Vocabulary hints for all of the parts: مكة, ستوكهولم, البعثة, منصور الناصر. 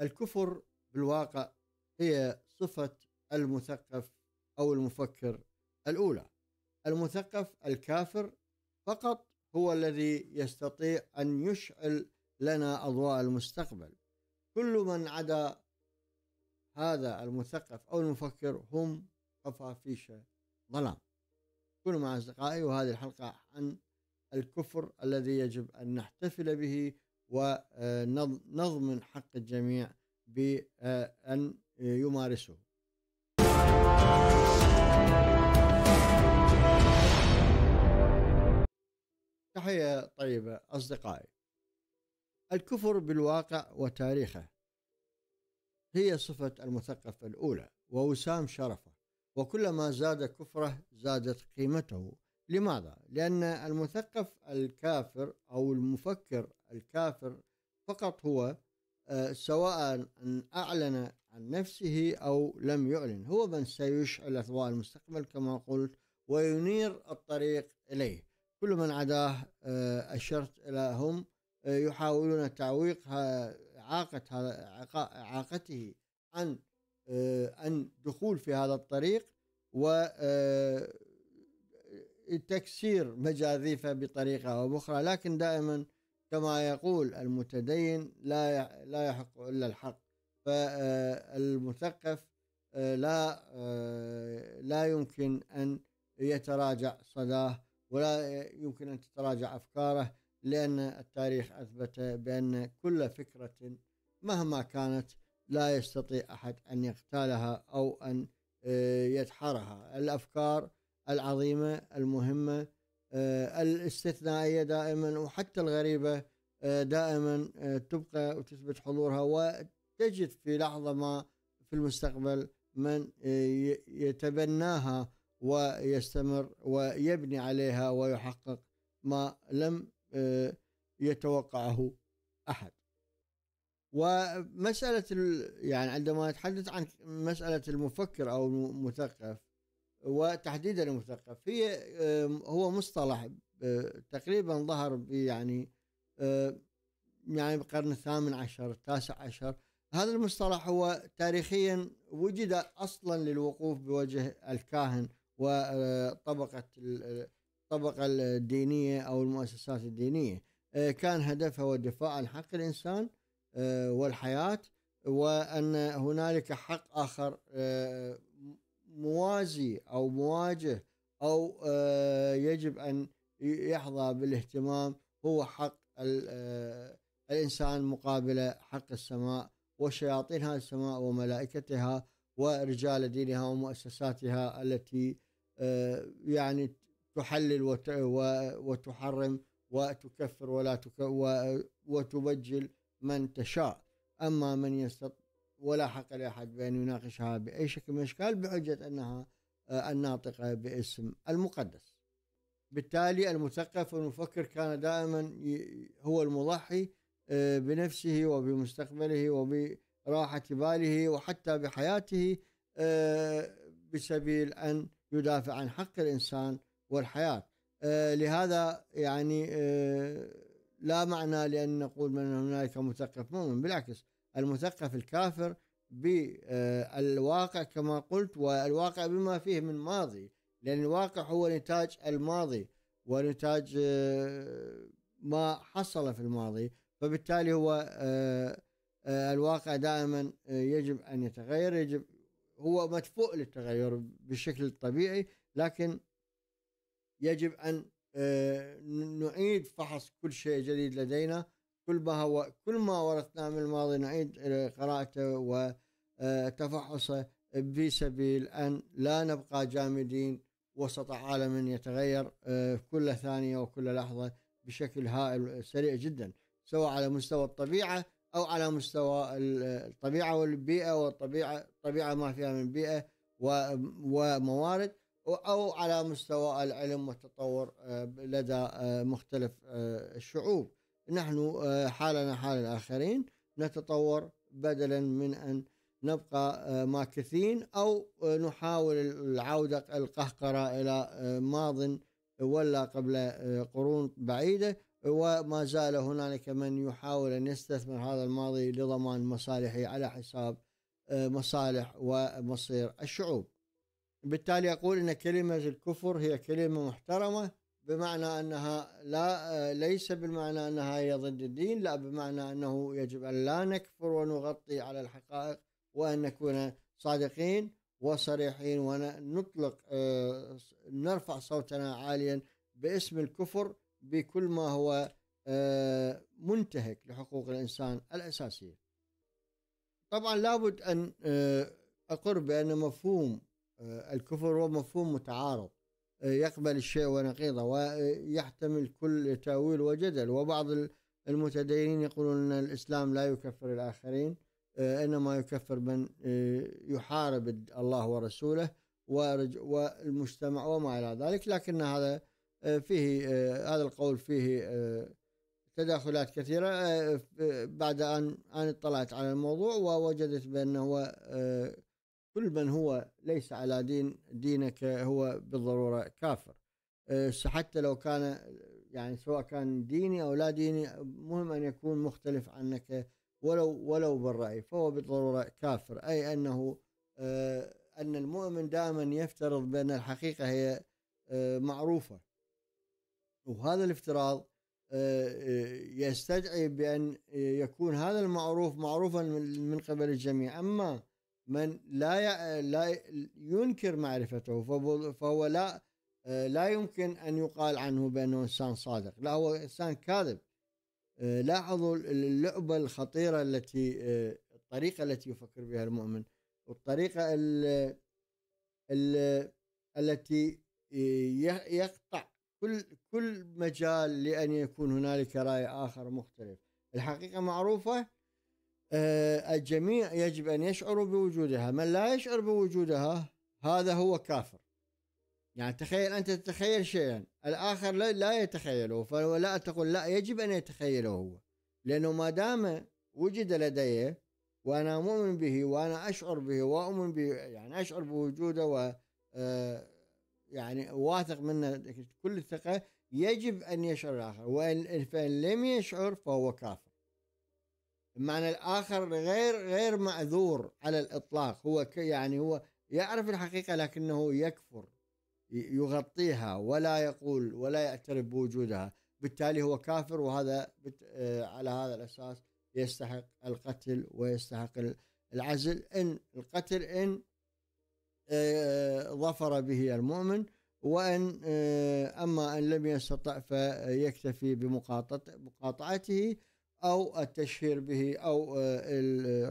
الكفر بالواقع هي صفة المثقف أو المفكر الأولى. المثقف الكافر فقط هو الذي يستطيع أن يشعل لنا أضواء المستقبل. كل من عدا هذا المثقف أو المفكر هم قفافيشة ظلام. كونوا مع أصدقائي، وهذه الحلقة عن الكفر الذي يجب أن نحتفل به ونضمن حق الجميع بأن يمارسه. تحية طيبة أصدقائي. الكفر بالواقع وتاريخه هي صفة المثقف الأولى ووسام شرفه، وكلما زاد كفره زادت قيمته. لماذا؟ لأن المثقف الكافر أو المفكر الكافر فقط هو، سواء أن أعلن عن نفسه أو لم يعلن، هو من سيشعل أضواء المستقبل كما قلت وينير الطريق إليه. كل من عداه أشرت إليهم يحاولون تعويق إعاقته عن الدخول في هذا الطريق وتكسير مجاذيفه بطريقه أو بأخرى. لكن دائما كما يقول المتدين لا يحق إلا الحق، فالمثقف لا يمكن أن يتراجع صداه ولا يمكن أن تتراجع أفكاره، لأن التاريخ أثبت بأن كل فكرة مهما كانت لا يستطيع أحد أن يغتالها أو أن يدحرها. الأفكار العظيمة المهمة الاستثنائية دائما وحتى الغريبة دائما تبقى وتثبت حضورها، وتجد في لحظة ما في المستقبل من يتبناها ويستمر ويبني عليها ويحقق ما لم يتوقعه أحد. ومسألة يعني عندما نتحدث عن مسألة المفكر أو المثقف وتحديدا المثقف، هو مصطلح تقريبا ظهر يعني بالقرن الثامن عشر التاسع عشر. هذا المصطلح هو تاريخيا وجد أصلا للوقوف بوجه الكاهن والطبقة الدينية أو المؤسسات الدينية، كان هدفها هو الدفاع عن حق الإنسان والحياة، وأن هنالك حق آخر موازي أو مواجه أو يجب أن يحظى بالاهتمام، هو حق الإنسان مقابل حق السماء وشياطينها السماء وملائكتها ورجال دينها ومؤسساتها التي يعني تحلل وتحرم وتكفر وتبجل من تشاء. أما من ولا حق لأحد بأن يناقشها بأي شكل من الأشكال بحجة أنها الناطقة باسم المقدس. بالتالي المثقف والمفكر كان دائما هو المضحي بنفسه وبمستقبله وبراحة باله وحتى بحياته بسبيل أن يدافع عن حق الإنسان والحياة. لهذا يعني لا معنى لأن نقول من هناك مثقف مؤمن، بالعكس المثقف الكافر بالواقع كما قلت، والواقع بما فيه من ماضي، لأن الواقع هو نتاج الماضي ونتاج ما حصل في الماضي. فبالتالي هو الواقع دائما يجب أن يتغير، هو مدفوع للتغير بالشكل الطبيعي، لكن يجب أن نعيد فحص كل شيء جديد لدينا، كل ما ورثناه من الماضي نعيد قراءته وتفحصه بسبيل أن لا نبقى جامدين وسط عالم يتغير كل ثانية وكل لحظة بشكل هائل سريع جدا، سواء على مستوى الطبيعة أو على مستوى الطبيعة والبيئة، والطبيعة ما فيها من بيئة وموارد، أو على مستوى العلم والتطور لدى مختلف الشعوب. نحن حالنا حال الآخرين، نتطور بدلا من أن نبقى ماكثين أو نحاول العودة القهقرة إلى ماض ولا قبل قرون بعيدة، وما زال هنالك من يحاول أن يستثمر هذا الماضي لضمان مصالحه على حساب مصالح ومصير الشعوب. بالتالي أقول أن كلمة الكفر هي كلمة محترمة، بمعنى أنها ليس بالمعنى أنها هي ضد الدين، لا، بمعنى أنه يجب أن لا نكفر ونغطي على الحقائق، وأن نكون صادقين وصريحين، ونطلق نرفع صوتنا عاليا باسم الكفر بكل ما هو منتهك لحقوق الإنسان الأساسية. طبعا لابد أن أقر بأن مفهوم الكفر هو مفهوم متعارض، يقبل الشيء ونقيضه، ويحتمل كل تأويل وجدل. وبعض المتدينين يقولون أن الإسلام لا يكفر الآخرين، إنما يكفر من يحارب الله ورسوله والمجتمع وما إلى ذلك. لكن هذا القول فيه تداخلات كثيرة. بعد أن اطلعت على الموضوع ووجدت بأنه كل من هو ليس على دينك هو بالضرورة كافر، حتى لو كان، يعني سواء كان ديني أو لا ديني، مهم أن يكون مختلف عنك ولو بالرأي، فهو بالضرورة كافر. أي أنه أن المؤمن دائما يفترض بأن الحقيقة هي معروفة، وهذا الافتراض يستدعي بأن يكون هذا المعروف معروفا من قبل الجميع. أما من لا ينكر معرفته فهو لا يمكن أن يقال عنه بأنه إنسان صادق، لا، هو إنسان كاذب. لاحظوا اللعبة الخطيرة الطريقة التي يفكر بها المؤمن، والطريقة التي يقطع كل مجال لأن يكون هنالك رأي آخر مختلف. الحقيقة معروفة، الجميع يجب أن يشعروا بوجودها، من لا يشعر بوجودها هذا هو كافر. يعني تخيل، أنت تتخيل شيئا الآخر لا يتخيله، فلا تقول لا، يجب أن يتخيله هو، لأنه ما دام وجد لدي وأنا مؤمن به وأنا أشعر به وأؤمن به، يعني أشعر بوجوده و يعني واثق منه كل الثقة، يجب أن يشعر الآخر، وإن لم يشعر فهو كافر. معنى الآخر غير معذور على الإطلاق، هو يعني هو يعرف الحقيقة لكنه يكفر، يغطيها ولا يقول ولا يعترف بوجودها، بالتالي هو كافر. وهذا على هذا الأساس يستحق القتل ويستحق العزل، إن ظفر به المؤمن، وأن أما أن لم يستطع فيكتفي بمقاطعته أو التشهير به أو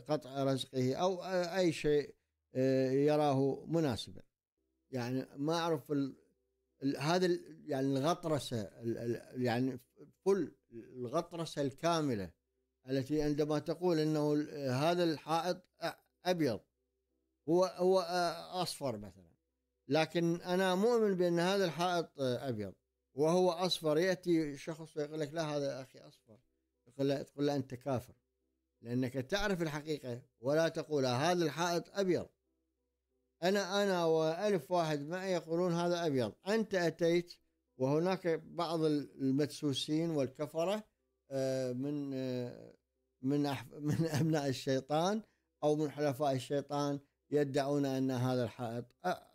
قطع رزقه أو أي شيء يراه مناسبا. يعني ما أعرف هذا، يعني الغطرسة، يعني كل الغطرسة الكاملة التي عندما تقول أنه هذا الحائط أبيض هو أصفر مثلا، لكن أنا مؤمن بأن هذا الحائط أبيض وهو أصفر، يأتي شخص ويقول لك لا، هذا أخي أصفر، تقول له أنت كافر، لأنك تعرف الحقيقة ولا تقول هذا الحائط أبيض. أنا وألف واحد معي يقولون هذا أبيض، أنت أتيت، وهناك بعض المدسوسين والكفرة من أبناء الشيطان أو من حلفاء الشيطان يدعون أن هذا الحائط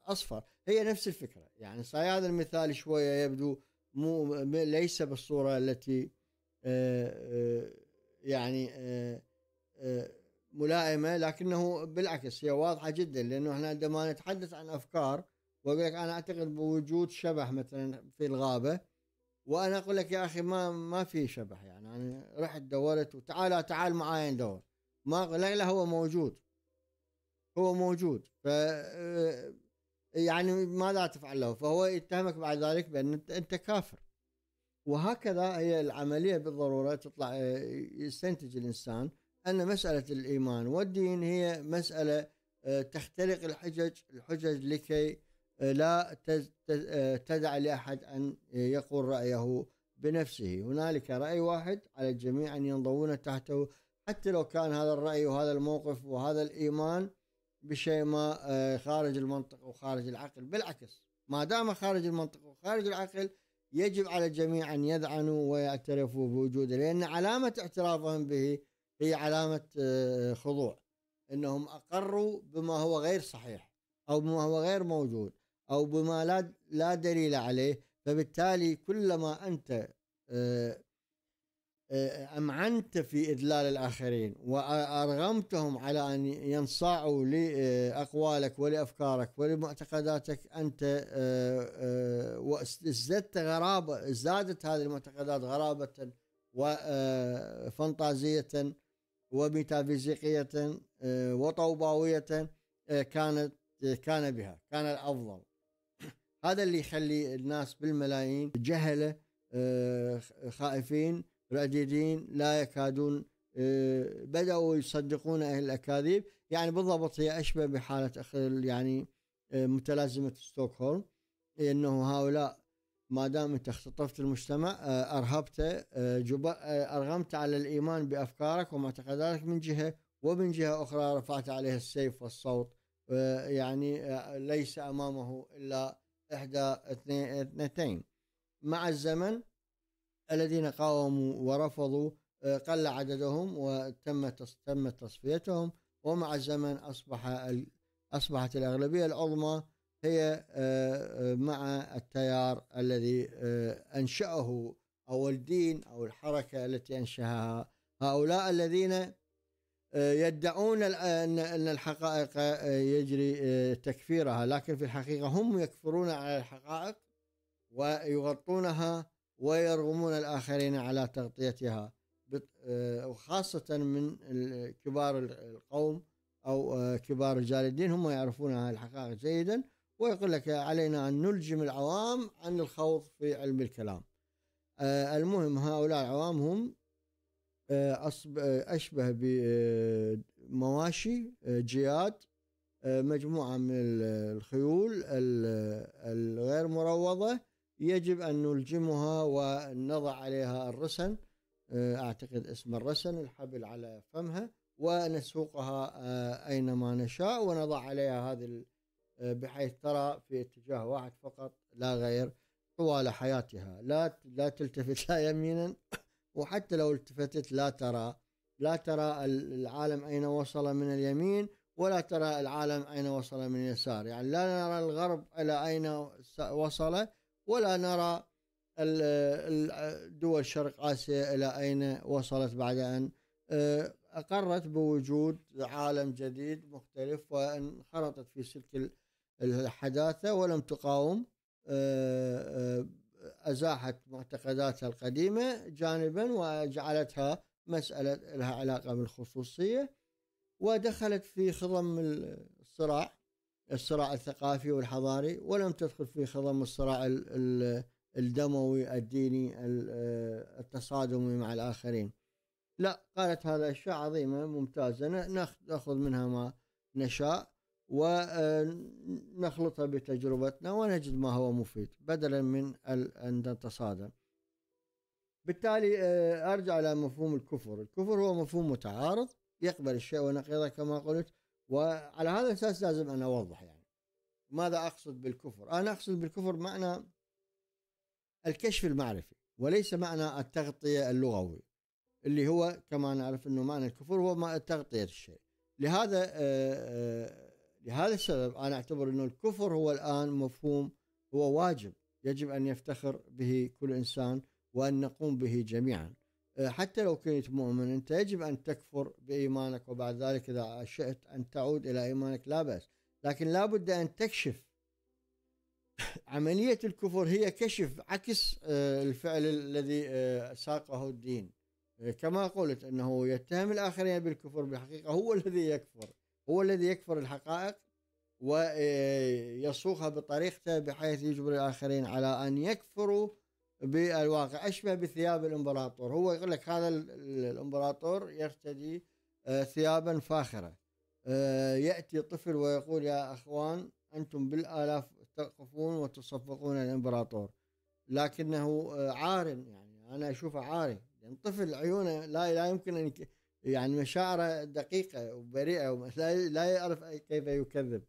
أصفر. هي نفس الفكرة، يعني صحيح هذا المثال شوية يبدو ليس بالصورة التي يعني ملائمة، لكنه بالعكس هي واضحة جدا، لأنه احنا عندما نتحدث عن أفكار وأقول لك أنا أعتقد بوجود شبح مثلا في الغابة، وأنا أقول لك يا أخي ما في شبح، يعني أنا رحت دورت، تعال معاي ندور، ما أقول لا هو موجود، هو موجود، ف يعني ماذا تفعل له؟ فهو يتهمك بعد ذلك بأن أنت كافر. وهكذا هي العملية بالضرورة تطلع، يستنتج الإنسان أن مسألة الإيمان والدين هي مسألة تخترق الحجج لكي لا تدع لأحد أن يقول رأيه بنفسه. هنالك رأي واحد على الجميع أن ينضوون تحته، حتى لو كان هذا الرأي وهذا الموقف وهذا الإيمان بشيء ما خارج المنطق وخارج العقل. بالعكس، ما دام خارج المنطق وخارج العقل يجب على الجميع أن يذعنوا ويعترفوا بوجوده، لأن علامة اعترافهم به هي علامة خضوع، أنهم أقروا بما هو غير صحيح أو بما هو غير موجود أو بما لا دليل عليه. فبالتالي كلما أنت أمعنت في إذلال الآخرين وأرغمتهم على أن ينصاعوا لأقوالك ولأفكارك ولمعتقداتك، أنت وازددت غرابة، ازدادت هذه المعتقدات غرابة وفانتازية وميتافيزيقية وطوباوية كان بها كان الأفضل. هذا اللي يخلي الناس بالملايين جهلة خائفين رديدين لا يكادون، بدأوا يصدقون أهل الأكاذيب. يعني بالضبط هي أشبه بحالة يعني متلازمة ستوكهولم، أنه هؤلاء ما دام أنت اختطفت المجتمع أرهبته، أرغمت على الإيمان بأفكارك ومعتقداتك من جهة، ومن جهة أخرى رفعت عليه السيف والصوت، يعني ليس أمامه إلا إحدى اثنتين. مع الزمن الذين قاوموا ورفضوا قل عددهم وتم تصفيتهم، ومع الزمن أصبحت الأغلبية العظمى هي مع التيار الذي أنشأه، أو الدين أو الحركة التي أنشأها هؤلاء الذين يدعون أن الحقائق يجري تكفيرها، لكن في الحقيقة هم يكفرون على الحقائق ويغطونها ويرغمون الآخرين على تغطيتها، وخاصة من كبار القوم أو كبار رجال الدين. هم يعرفون هذه الحقائق جيدا، ويقول لك علينا أن نلجم العوام عن الخوض في علم الكلام. المهم هؤلاء العوام هم أشبه بمواشي جياد، مجموعة من الخيول الغير مروضة يجب أن نلجمها ونضع عليها الرسن، أعتقد اسم الرسن الحبل على فمها، ونسوقها أينما نشاء ونضع عليها هذه بحيث ترى في اتجاه واحد فقط لا غير طوال حياتها، لا تلتفت لا يمينا، وحتى لو التفتت لا ترى العالم أين وصل من اليمين، ولا ترى العالم أين وصل من اليسار. يعني لا نرى الغرب إلى أين وصل، ولا نرى دول شرق آسيا إلى أين وصلت بعد أن أقرت بوجود عالم جديد مختلف وانخرطت في سلك الحداثة ولم تقاوم، أزاحت معتقداتها القديمة جانبا وجعلتها مسألة لها علاقة بالخصوصية، ودخلت في خضم الصراع الثقافي والحضاري، ولم تدخل في خضم الصراع الدموي الديني التصادمي مع الآخرين. لا، قالت هذا أشياء عظيمة ممتازة، نأخذ منها ما نشاء ونخلطها بتجربتنا ونجد ما هو مفيد، بدلا من أن نتصادم. بالتالي أرجع إلى مفهوم الكفر. الكفر هو مفهوم متعارض يقبل الشيء ونقيضه كما قلت، وعلى هذا الأساس لازم أن أوضح يعني ماذا أقصد بالكفر. أنا أقصد بالكفر معنى الكشف المعرفي، وليس معنى التغطية اللغوي، اللي هو كما نعرف أنه معنى الكفر هو ما تغطية الشيء. لهذا السبب أنا أعتبر أنه الكفر هو الآن مفهوم، هو واجب يجب أن يفتخر به كل إنسان وأن نقوم به جميعا. حتى لو كنت مؤمن أنت يجب أن تكفر بإيمانك، وبعد ذلك إذا شئت أن تعود إلى إيمانك لا بأس، لكن لا بد أن تكشف. عملية الكفر هي كشف عكس الفعل الذي ساقه الدين. كما قلت أنه يتهم الآخرين بالكفر، بالحقيقة هو الذي يكفر الحقائق ويصوغها بطريقته بحيث يجبر الآخرين على أن يكفروا بالواقع. أشبه بثياب الإمبراطور، هو يقول لك هذا الإمبراطور يرتدي ثيابا فاخرة، يأتي طفل ويقول يا أخوان أنتم بالآلاف تقفون وتصفقون الإمبراطور، لكنه عار. يعني أنا أشوفه عار، يعني طفل عيونه لا يمكن أن يعني مشاعره دقيقة وبريئة، لا يعرف كيف يكذب.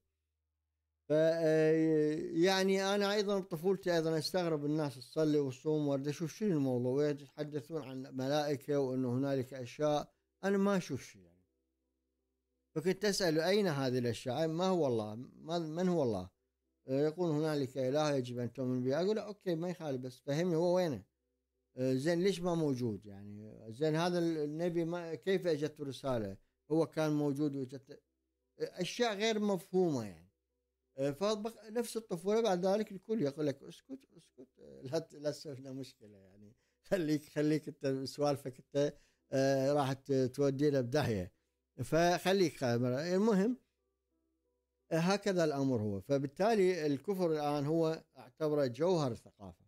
يعني انا ايضا بطفولتي ايضا استغرب الناس تصلي وتصوم وارد اشوف شنو الموضوع، ويتحدثون عن ملائكه وانه هنالك اشياء، انا ما اشوف شيء يعني. فكنت اساله اين هذه الاشياء؟ ما هو الله؟ من هو الله؟ يقول هنالك اله يجب ان تؤمن به، اقول اوكي ما يخالف بس فهمني هو وينه؟ زين ليش ما موجود يعني؟ زين هذا النبي ما كيف اجت رساله؟ هو كان موجود وجت اشياء غير مفهومه يعني. فنفس الطفوله بعد ذلك الكل يقول لك اسكت اسكت لا تسوي لنا مشكله يعني، خليك انت سوالفك انت راح تودينا بداهيه، فخليك خامر. المهم هكذا الامر هو، فبالتالي الكفر الان هو اعتبره جوهر الثقافه.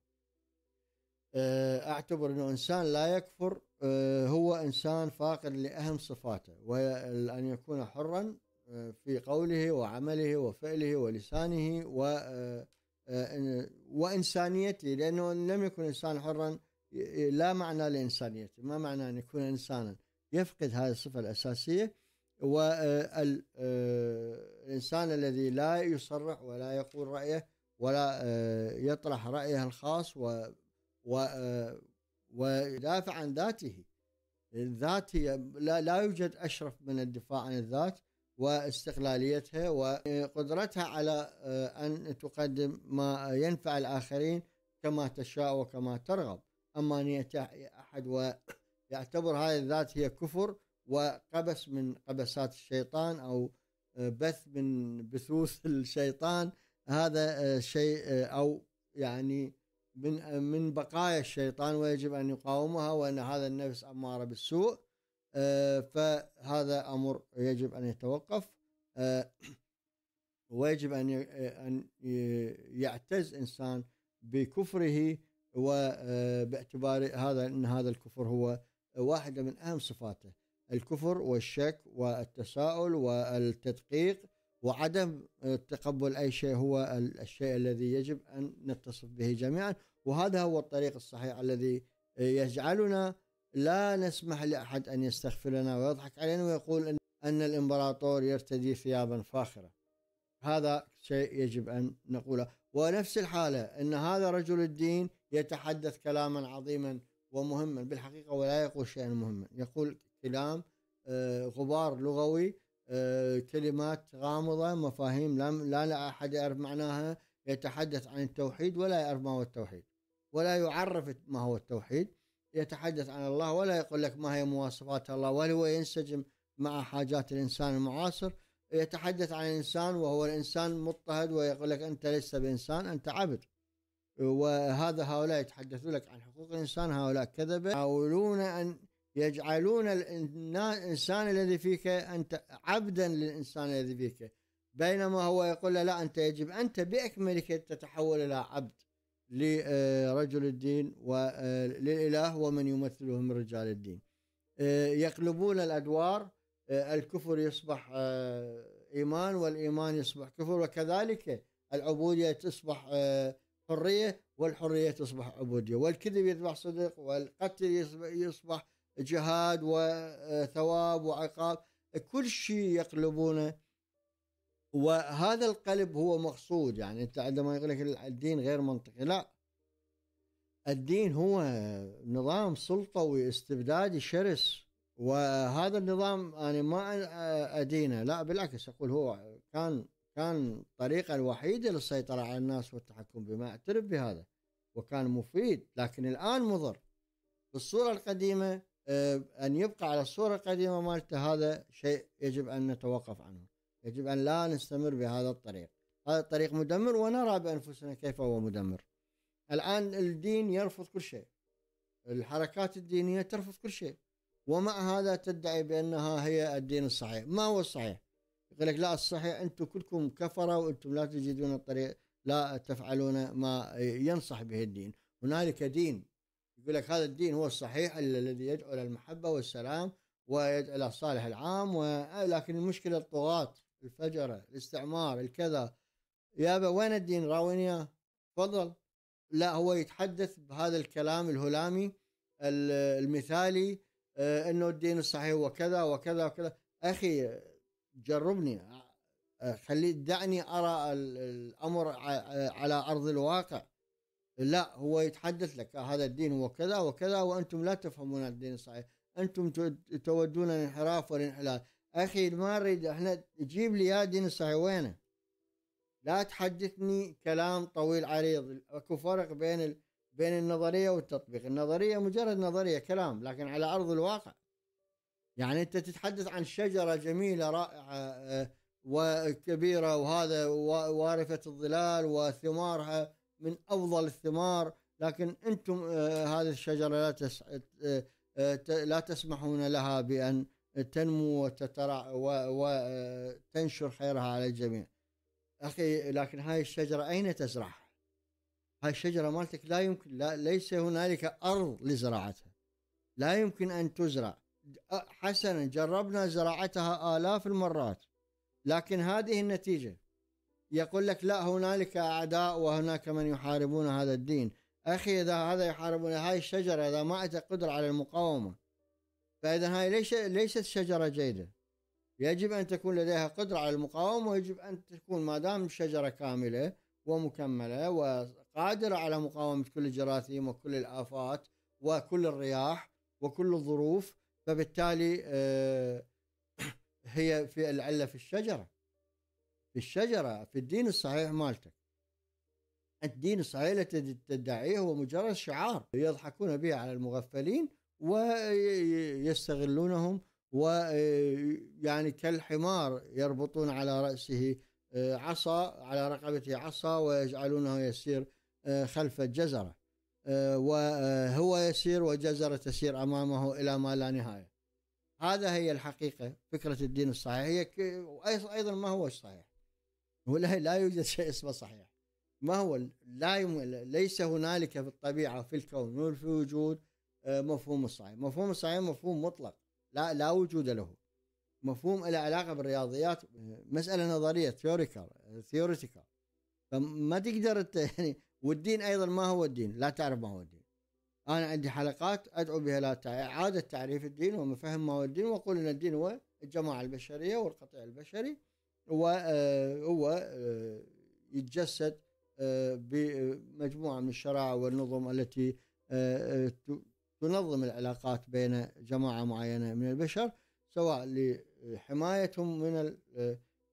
اعتبر انه انسان لا يكفر هو انسان فاقد لاهم صفاته، وهي ان يكون حرا في قوله وعمله وفعله ولسانه وإنسانيته، لأنه لم يكن إنسان حرا لا معنى لإنسانيته. ما معنى أن يكون إنسانا؟ يفقد هذه الصفة الأساسية. والإنسان الذي لا يصرح ولا يقول رأيه ولا يطرح رأيه الخاص ويدافع عن ذاته، الذات هي لا يوجد أشرف من الدفاع عن الذات واستقلاليتها وقدرتها على أن تقدم ما ينفع الآخرين كما تشاء وكما ترغب. أما أن يأتي أحد ويعتبر هذه الذات هي كفر وقبس من قبسات الشيطان أو بث من بثوث الشيطان، هذا شيء أو يعني من بقايا الشيطان ويجب أن يقاومها، وأن هذا النفس أمارة بالسوء، فهذا أمر يجب أن يتوقف. ويجب أن يعتز إنسان بكفره وباعتبار هذا أن هذا الكفر هو واحدة من أهم صفاته، الكفر والشك والتساؤل والتدقيق وعدم تقبل أي شيء هو الشيء الذي يجب أن نتصف به جميعا. وهذا هو الطريق الصحيح الذي يجعلنا لا نسمح لأحد أن يستغفلنا ويضحك علينا ويقول أن الإمبراطور يرتدي ثيابا فاخرة. هذا شيء يجب أن نقوله. ونفس الحالة أن هذا رجل الدين يتحدث كلاما عظيما ومهما بالحقيقة ولا يقول شيئا مهما، يقول كلام غبار لغوي، كلمات غامضة، مفاهيم لا أحد يعرف معناها، يتحدث عن التوحيد ولا يعرف ما هو التوحيد ولا يعرف ما هو التوحيد، يتحدث عن الله ولا يقول لك ما هي مواصفات الله، وهل هو ينسجم مع حاجات الإنسان المعاصر، يتحدث عن الإنسان وهو الإنسان مضطهد ويقول لك أنت لست بإنسان أنت عبد. وهذا هؤلاء يتحدثون لك عن حقوق الإنسان، هؤلاء كذبة، يحاولون أن يجعلون الإنسان الذي فيك أنت عبدا للإنسان الذي فيك، بينما هو يقول لا أنت يجب أنت بأكملك تتحول إلى عبد لرجل الدين وللإله ومن يمثله من رجال الدين. يقلبون الأدوار، الكفر يصبح إيمان والإيمان يصبح كفر، وكذلك العبودية تصبح حرية والحرية تصبح عبودية، والكذب يصبح صدق والقتل يصبح جهاد وثواب وعقاب، كل شيء يقلبونه. وهذا القلب هو مقصود، يعني انت عندما يقول لك الدين غير منطقي، لا، الدين هو نظام سلطوي استبدادي شرس، وهذا النظام انا ما ادينه، لا بالعكس اقول هو كان الطريقه الوحيده للسيطره على الناس والتحكم بما اعترف بهذا، وكان مفيد، لكن الان مضر بالصوره القديمه. ان يبقى على الصوره القديمه مالته هذا شيء يجب ان نتوقف عنه، يجب أن لا نستمر بهذا الطريق، هذا الطريق مدمر ونرى بأنفسنا كيف هو مدمر. الآن الدين يرفض كل شيء، الحركات الدينية ترفض كل شيء، ومع هذا تدعي بأنها هي الدين الصحيح. ما هو الصحيح؟ يقول لك لا الصحيح أنتم كلكم كفرة وأنتم لا تجدون الطريق، لا تفعلون ما ينصح به الدين. هنالك دين يقول لك هذا الدين هو الصحيح الذي يدعو إلى المحبة والسلام ويدعو إلى الصالح العام، ولكن المشكلة الطغاة، الفجرة، الاستعمار، الكذا. يابا وين الدين؟ راويني اياه تفضل. لا هو يتحدث بهذا الكلام الهلامي المثالي انه الدين الصحيح هو كذا وكذا وكذا. اخي جربني دعني أرى الأمر على أرض الواقع. لا، هو يتحدث لك هذا الدين هو كذا وكذا وأنتم لا تفهمون الدين الصحيح، أنتم تودون الانحراف والانحلال. أخي ما نريد، احنا جيب لي يا دين الصحيح وينه، لا تحدثني كلام طويل عريض. اكو فرق بين النظرية والتطبيق. النظرية مجرد نظرية كلام، لكن على أرض الواقع يعني أنت تتحدث عن شجرة جميلة رائعة وكبيرة وهذا وارفة الظلال وثمارها من أفضل الثمار، لكن أنتم هذه الشجرة لا تسمحون لها بأن تنمو وتترع وتنشر خيرها على الجميع. أخي لكن هاي الشجرة أين تزرعها؟ هاي الشجرة مالتك لا يمكن، ليس هنالك أرض لزراعتها، لا يمكن أن تزرع. حسنا جربنا زراعتها آلاف المرات، لكن هذه النتيجة. يقول لك لا هنالك أعداء وهناك من يحاربون هذا الدين. أخي إذا هذا يحاربون هاي الشجرة، إذا ما أتى قدرة على المقاومة، فإذا هاي ليست شجرة جيدة. يجب أن تكون لديها قدرة على المقاومة، ويجب أن تكون ما دام شجرة كاملة ومكملة وقادرة على مقاومة كل الجراثيم وكل الآفات وكل الرياح وكل الظروف، فبالتالي هي في العلة في الشجرة، في الدين الصحيح مالتك. الدين الصحيح الذي تدعيه هو مجرد شعار يضحكون به على المغفلين ويستغلونهم، ويعني كالحمار يربطون على رأسه عصا، على رقبته عصا، ويجعلونه يسير خلف الجزرة، وهو يسير والجزرة تسير أمامه إلى ما لا نهاية. هذا هي الحقيقة فكرة الدين الصحيح. أيضا ما هو الصحيح، لا يوجد شيء اسمه صحيح. ما هو ليس هنالك في الطبيعة، في الكون وفي الوجود مفهوم الصحيح. مفهوم الصحيح مفهوم مطلق لا وجود له. مفهوم له علاقة بالرياضيات، مسألة نظرية theoretical، فما تقدر يعني. والدين أيضا ما هو الدين، لا تعرف ما هو الدين. أنا عندي حلقات أدعو بها إعادة تعريف الدين ومفهم ما هو الدين، وأقول أن الدين هو الجماعة البشرية والقطيع البشري، وهو يتجسد بمجموعة من الشرائع والنظم التي تنظم العلاقات بين جماعة معينة من البشر، سواء لحمايتهم من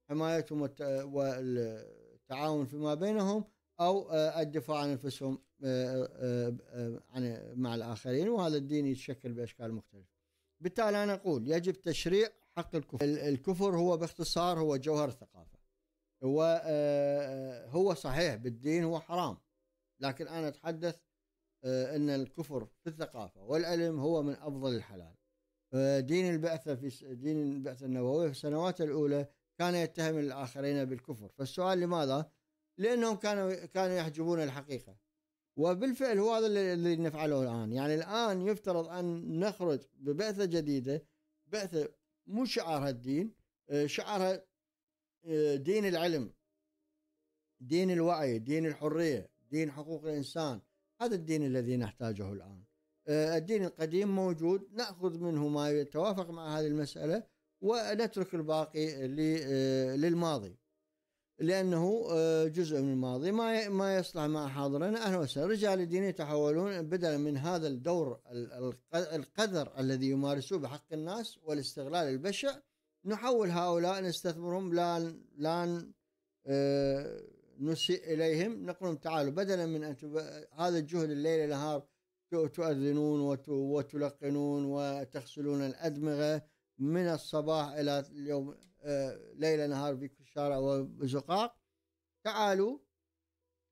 حمايتهم والتعاون فيما بينهم، أو الدفاع عن أنفسهم مع الآخرين. وهذا الدين يتشكل بأشكال مختلفة. بالتالي أنا أقول يجب تشريع حق الكفر. الكفر هو باختصار هو جوهر الثقافة، هو صحيح بالدين، هو حرام. لكن أنا أتحدث أن الكفر في الثقافة والعلم هو من أفضل الحلال. دين البعثة النبوية في السنوات الأولى كان يتهم الآخرين بالكفر، فالسؤال لماذا؟ لأنهم كانوا يحجبون الحقيقة. وبالفعل هو هذا اللي نفعله الآن. يعني الآن يفترض أن نخرج ببعثة جديدة، بعثة مو شعارها الدين، شعارها دين العلم، دين الوعي، دين الحرية، دين حقوق الإنسان. هذا الدين الذي نحتاجه الآن. الدين القديم موجود، نأخذ منه ما يتوافق مع هذه المسألة ونترك الباقي للماضي، لأنه جزء من الماضي ما يصلح مع حاضرنا. أهلا وسهلا. رجال الدين يتحولون بدلا من هذا الدور القذر الذي يمارسوه بحق الناس والاستغلال البشع، نحول هؤلاء، نستثمرهم، لا نسيء إليهم، نقول لهم تعالوا بدلا من أن هذا الجهد الليل نهار تؤذنون وتلقنون وتغسلون الأدمغة من الصباح إلى اليوم ليل نهار في كل شارع وزقاق، تعالوا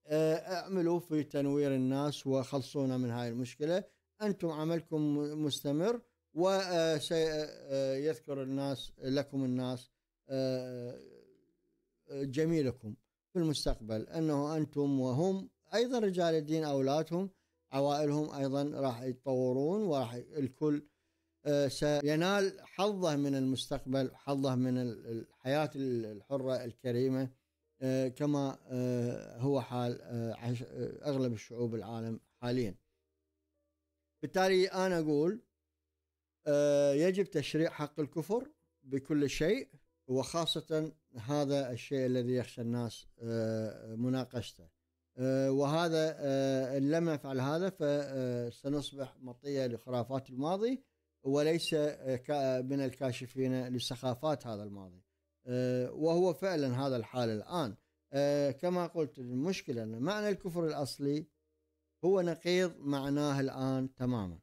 اعملوا في تنوير الناس وخلصونا من هاي المشكلة. أنتم عملكم مستمر، وسيذكر الناس لكم الناس جميلكم في المستقبل، أنه أنتم وهم أيضا رجال الدين أولادهم عوائلهم أيضا راح يتطورون، وراح الكل سينال حظه من المستقبل، حظه من الحياة الحرة الكريمة، كما هو حال أغلب الشعوب العالم حاليا. بالتالي أنا أقول يجب تشريع حق الكفر بكل شيء، وخاصة هذا الشيء الذي يخشى الناس مناقشته، وهذا لما نفعل هذا فسنصبح مطية لخرافات الماضي وليس من الكاشفين لسخافات هذا الماضي، وهو فعلا هذا الحال الآن. كما قلت المشكلة أن معنى الكفر الأصلي هو نقيض معناه الآن تماما.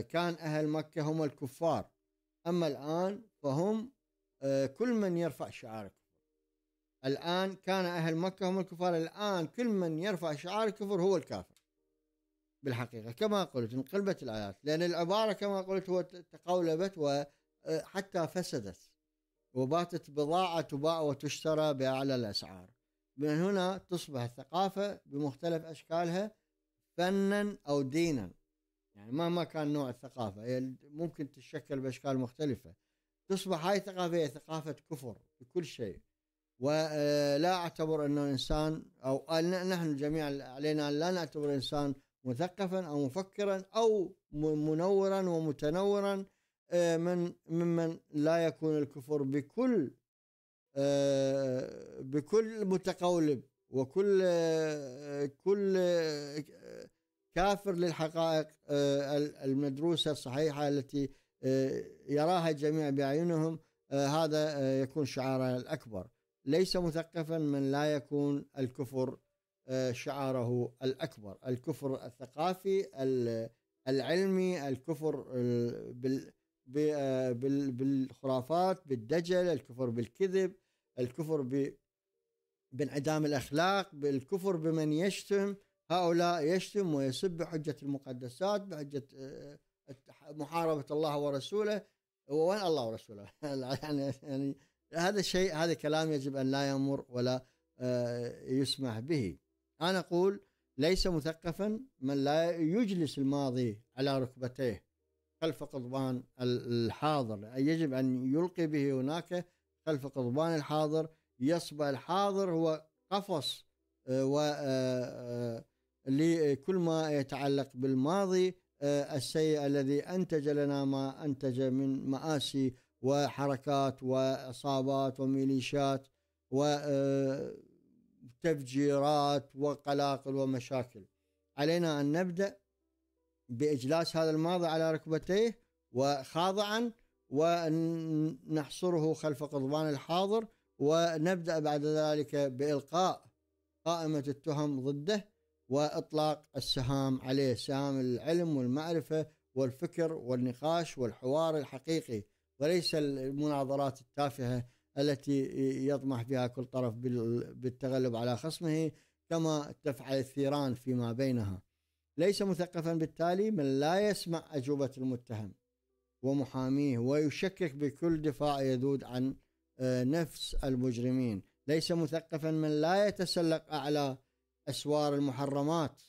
كان أهل مكة هم الكفار، أما الآن فهم كل من يرفع شعار الكفر. الآن كان أهل مكة هم الكفار، الآن كل من يرفع شعار الكفر هو الكافر بالحقيقة. كما قلت انقلبت الآيات، لأن العبارة كما قلت هو تقولبت وحتى فسدت وباتت بضاعة تباع وتشترى بأعلى الأسعار. من هنا تصبح الثقافة بمختلف أشكالها فنا أو دينا، يعني مهما كان نوع الثقافة هي ممكن تتشكل بأشكال مختلفة. تصبح هاي الثقافة هي ثقافة كفر بكل شيء، ولا أعتبر أنه إنسان أو نحن جميعا علينا أن لا نعتبر إنسان مثقفا أو مفكرا أو منورا ومتنورا ممن لا يكون الكفر بكل متقولب وكل كافر للحقائق المدروسة الصحيحة التي يراها الجميع بعينهم. هذا يكون شعاره الأكبر. ليس مثقفا من لا يكون الكفر شعاره الأكبر، الكفر الثقافي العلمي، الكفر بالخرافات بالدجل، الكفر بالكذب، الكفر بانعدام الأخلاق، بالكفر بمن يشتم. هؤلاء يشتم ويسب بحجة المقدسات، بحجة محاربة الله ورسوله. وين الله ورسوله؟ يعني هذا الشيء، هذا كلام يجب أن لا يمر ولا يسمح به. أنا أقول ليس مثقفا من لا يجلس الماضي على ركبتيه خلف قضبان الحاضر، يجب أن يلقي به هناك خلف قضبان الحاضر. يصبح الحاضر هو قفص لكل ما يتعلق بالماضي السيء الذي أنتج لنا ما أنتج من مآسي وحركات وعصابات وميليشيات وتفجيرات وقلاقل ومشاكل. علينا أن نبدأ بإجلاس هذا الماضي على ركبتيه وخاضعا، ونحصره خلف قضبان الحاضر، ونبدأ بعد ذلك بإلقاء قائمة التهم ضده وإطلاق السهام عليه، سهام العلم والمعرفة والفكر والنقاش والحوار الحقيقي، وليس المناظرات التافهة التي يطمح فيها كل طرف بالتغلب على خصمه كما تفعل الثيران فيما بينها. ليس مثقفا بالتالي من لا يسمع أجوبة المتهم ومحاميه ويشكك بكل دفاع يذود عن نفس المجرمين. ليس مثقفا من لا يتسلق أعلى أسوار المحرمات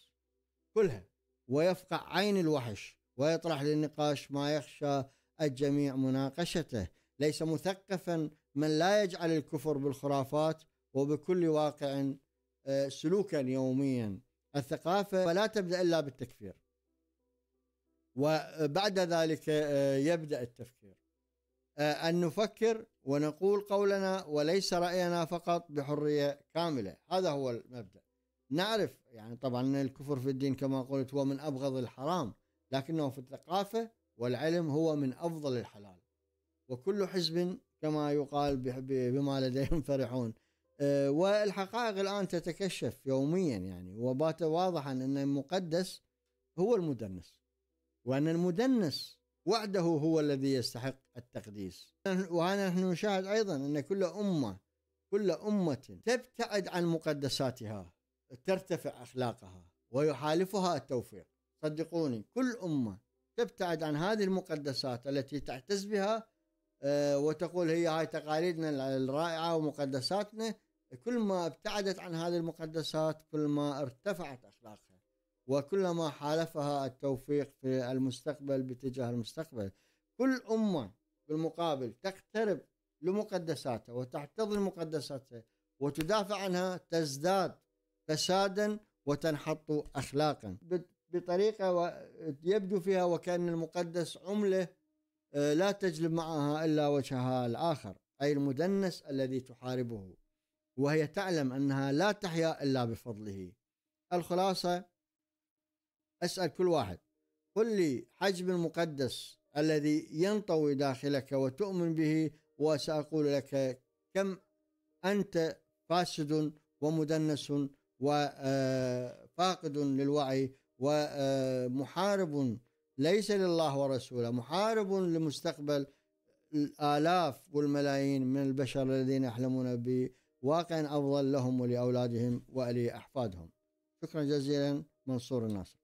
كلها ويفقع عين الوحش ويطرح للنقاش ما يخشى الجميع مناقشته. ليس مثقفا من لا يجعل الكفر بالخرافات وبكل واقع سلوكا يوميا. الثقافة فلا تبدأ إلا بالتكفير، وبعد ذلك يبدأ التفكير، أن نفكر ونقول قولنا وليس رأينا فقط بحرية كاملة. هذا هو المبدأ. نعرف يعني طبعا الكفر في الدين كما قلت هو من أبغض الحرام، لكنه في الثقافة والعلم هو من أفضل الحلال، وكل حزب كما يقال بما لديهم فرحون. والحقائق الآن تتكشف يوميا يعني، وبات واضحا أن المقدس هو المدنس، وأن المدنس وحده هو الذي يستحق التقديس. ونحن نشاهد أيضا أن كل أمة تبتعد عن مقدساتها ترتفع أخلاقها ويحالفها التوفيق. صدقوني كل أمة تبتعد عن هذه المقدسات التي تعتز بها وتقول هاي تقاليدنا الرائعة ومقدساتنا. كل ما ابتعدت عن هذه المقدسات كل ما ارتفعت أخلاقها، وكلما حالفها التوفيق في المستقبل باتجاه المستقبل. كل أمة بالمقابل تقترب لمقدساتها وتحتضن مقدساتها وتدافع عنها تزداد فسادا وتنحط أخلاقا بطريقة يبدو فيها وكأن المقدس عملة لا تجلب معها إلا وجهها الآخر. أي المدنس الذي تحاربه، وهي تعلم أنها لا تحيا إلا بفضله. الخلاصة، أسأل كل واحد قل لي حجب المقدس الذي ينطوي داخلك وتؤمن به، وسأقول لك كم أنت فاسد ومدنس وفاقد للوعي ومحارب ليس لله ورسوله، محارب لمستقبل الآلاف والملايين من البشر الذين يحلمون بواقع أفضل لهم ولأولادهم ولأحفادهم. شكرا جزيلا، منصور الناصر.